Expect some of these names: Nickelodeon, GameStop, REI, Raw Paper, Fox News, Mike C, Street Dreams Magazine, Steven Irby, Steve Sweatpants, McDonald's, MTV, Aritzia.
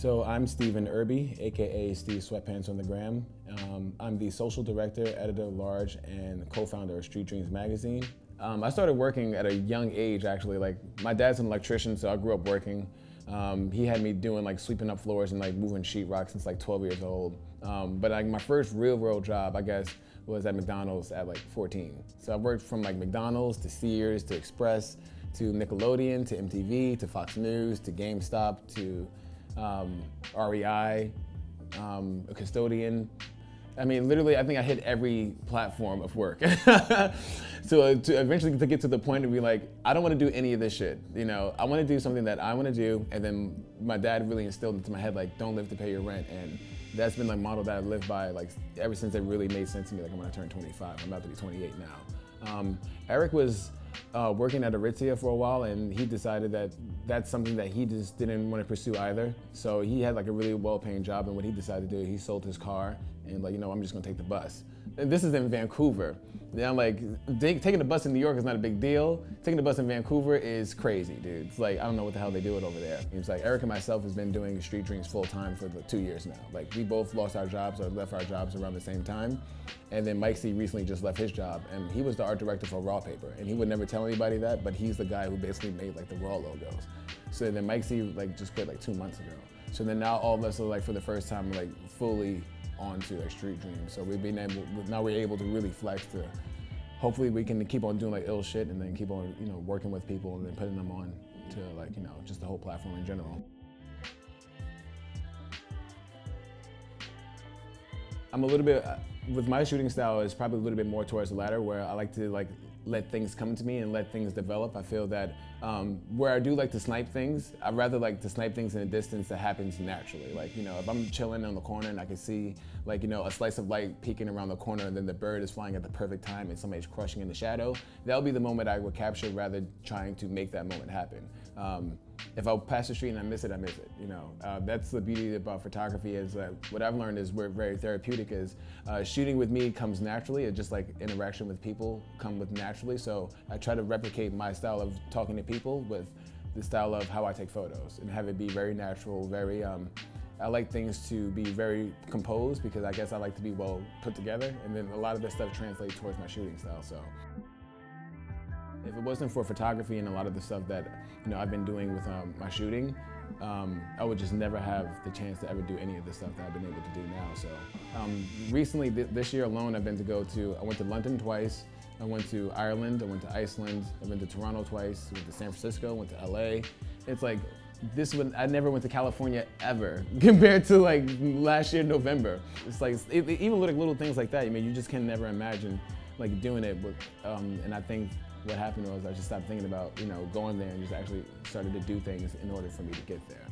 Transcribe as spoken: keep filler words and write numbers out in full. So I'm Steven Irby, aka Steve Sweatpants on the gram. Um, I'm the social director, editor-at-large, and co-founder of Street Dreams Magazine. Um, I started working at a young age, actually. Like, my dad's an electrician, so I grew up working. Um, he had me doing like sweeping up floors and like moving sheetrock since like twelve years old. Um, but like my first real world job, I guess, was at McDonald's at like fourteen. So I worked from like McDonald's to Sears to Express to Nickelodeon to M T V to Fox News to GameStop to um, R E I, um, a custodian. I mean, literally, I think I hit every platform of work. So to eventually to get to the point to be like, I don't want to do any of this shit. You know, I want to do something that I want to do. And then my dad really instilled into my head, like, don't live to pay your rent. And that's been like model that I've lived by, like, ever since it really made sense to me. Like, when I turned twenty-five, I'm about to be twenty-eight now. Um, Eric was uh, working at Aritzia for a while, and he decided that that's something that he just didn't want to pursue either. So he had like a really well-paying job, and what he decided to do, he sold his car and like, you know, I'm just gonna take the bus. And this is in Vancouver. And I'm like, taking the bus in New York is not a big deal. Taking the bus in Vancouver is crazy, dude. It's like, I don't know what the hell they do it over there. It's like, Eric and myself has been doing Street Dreams full-time for like two years now. Like, we both lost our jobs or left our jobs around the same time. And then Mike C recently just left his job, and he was the art director for Raw Paper. And he would never tell anybody that, but he's the guy who basically made like the Raw logos. So then Mike C like just quit like two months ago. So then now all of us are like, for the first time, like fully onto like Street Dreams. So we've been able, now we're able to really flex to, hopefully we can keep on doing like ill shit and then keep on, you know, working with people and then putting them on to like, you know, just the whole platform in general. I'm a little bit, with my shooting style, is probably a little bit more towards the latter, where I like to like let things come to me and let things develop. I feel that um, where I do like to snipe things, I'd rather like to snipe things in a distance that happens naturally. Like, you know, if I'm chilling on the corner and I can see like, you know, a slice of light peeking around the corner and then the bird is flying at the perfect time and somebody's crushing in the shadow, that'll be the moment I would capture rather trying to make that moment happen. Um, if I pass the street and I miss it, I miss it, you know. Uh, that's the beauty about photography, is that what I've learned is we're very therapeutic, is uh, shooting with me comes naturally. It's just like interaction with people come with naturally. So I try to replicate my style of talking to people with the style of how I take photos and have it be very natural, very, um, I like things to be very composed, because I guess I like to be well put together. And then a lot of this stuff translates towards my shooting style, so. If it wasn't for photography and a lot of the stuff that, you know, I've been doing with um, my shooting, um, I would just never have the chance to ever do any of the stuff that I've been able to do now. So um, recently, th this year alone, I've been to go to, I went to London twice, I went to Ireland, I went to Iceland, I've been to Toronto twice, I went to San Francisco, went to L A. It's like, this one, I never went to California ever, compared to like last year, November. It's like, it, even little, little things like that, I mean, you just can never imagine like doing it, but, um, and I think, what happened was I just stopped thinking about, you know, going there and just actually started to do things in order for me to get there.